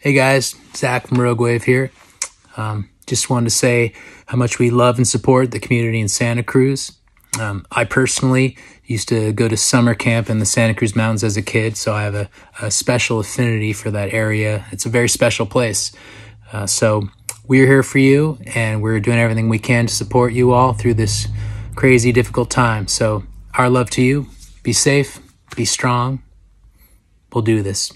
Hey guys, Zach from Rogue Wave here. Just wanted to say how much we love and support the community in Santa Cruz. I personally used to go to summer camp in the Santa Cruz Mountains as a kid, so I have a special affinity for that area. It's a very special place. So we're here for you, and we're doing everything we can to support you all through this crazy, difficult time. So our love to you. Be safe. Be strong. We'll do this.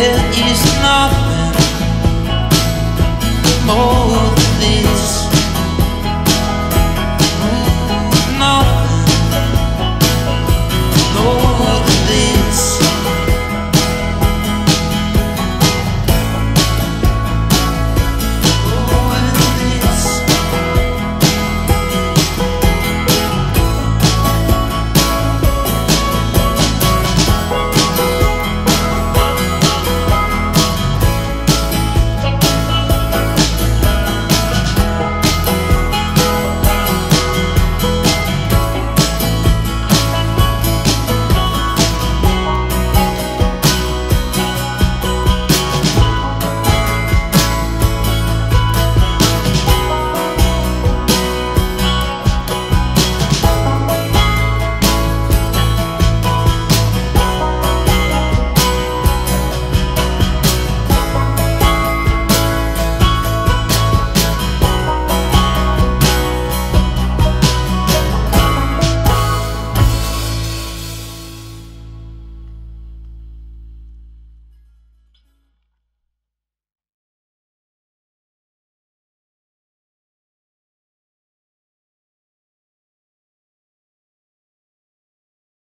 There is nothing more.